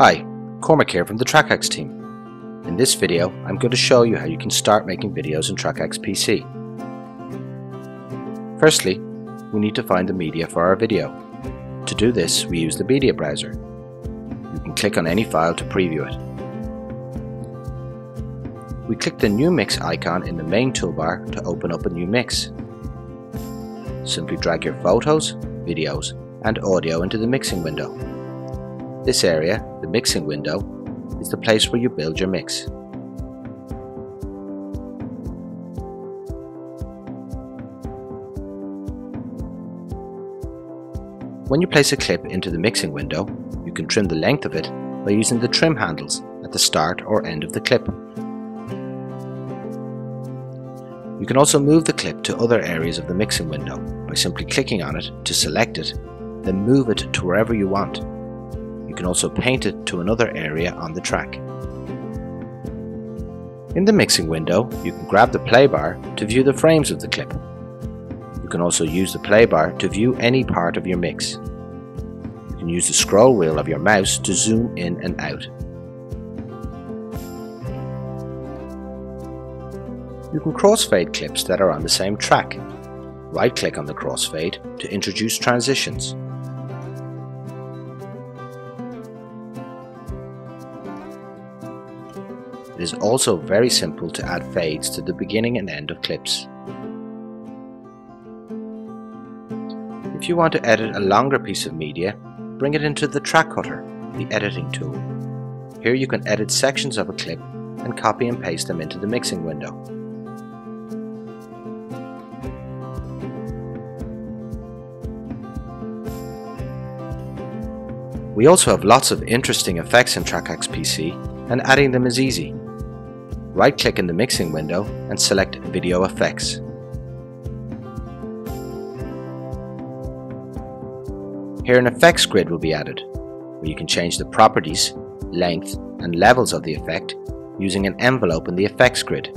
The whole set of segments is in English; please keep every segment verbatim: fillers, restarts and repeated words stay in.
Hi, Cormac here from the Trakkutter team. In this video, I'm going to show you how you can start making videos in trakaxPC. Firstly, we need to find the media for our video. To do this, we use the media browser. You can click on any file to preview it. We click the New Mix icon in the main toolbar to open up a new mix. Simply drag your photos, videos, and audio into the mixing window. This area, the mixing window, is the place where you build your mix. When you place a clip into the mixing window, you can trim the length of it by using the trim handles at the start or end of the clip. You can also move the clip to other areas of the mixing window by simply clicking on it to select it, then move it to wherever you want. You can also paint it to another area on the track. In the mixing window, you can grab the play bar to view the frames of the clip. You can also use the play bar to view any part of your mix. You can use the scroll wheel of your mouse to zoom in and out. You can crossfade clips that are on the same track. Right-click on the crossfade to introduce transitions. It is also very simple to add fades to the beginning and end of clips. If you want to edit a longer piece of media, bring it into the Trakkutter, the editing tool. Here you can edit sections of a clip and copy and paste them into the mixing window. We also have lots of interesting effects in trakaxPC, and adding them is easy. Right-click in the mixing window and select Video Effects. Here an effects grid will be added, where you can change the properties, length and levels of the effect using an envelope in the effects grid.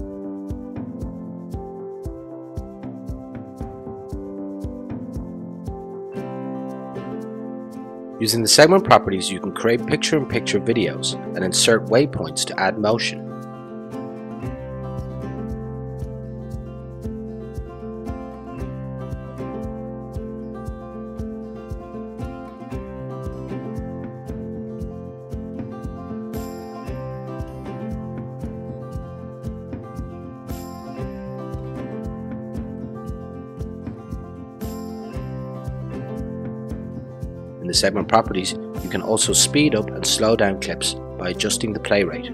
Using the segment properties, you can create picture-in-picture videos and insert waypoints to add motion. In the segment properties, you can also speed up and slow down clips by adjusting the play rate.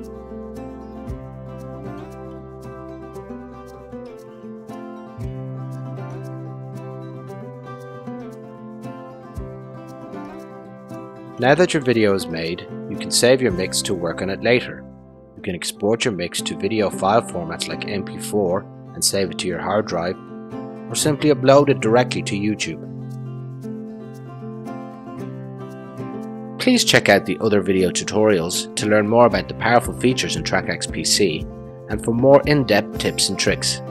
Now that your video is made, you can save your mix to work on it later. You can export your mix to video file formats like M P four and save it to your hard drive, or simply upload it directly to YouTube. Please check out the other video tutorials to learn more about the powerful features in trakaxPC and for more in-depth tips and tricks.